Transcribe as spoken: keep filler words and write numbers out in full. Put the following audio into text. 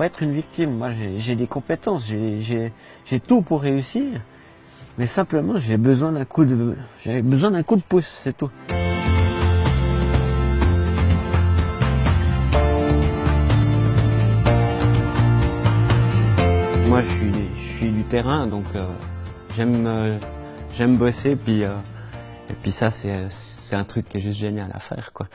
pas être une victime. Moi, j'ai des compétences, j'ai tout pour réussir. Mais simplement, j'ai besoin d'un coup de, j'ai besoin d'un coup de pouce, c'est tout. Moi, je suis, je suis du terrain, donc euh, j'aime euh, j'aime bosser, puis, euh, et puis ça, c'est un truc qui est juste génial à faire, quoi.